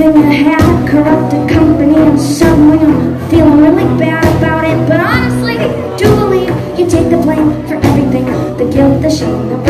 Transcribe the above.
everything I had, corrupted company, and suddenly I'm feeling really bad about it. But honestly, I do believe you take the blame for everything, the guilt, the shame, the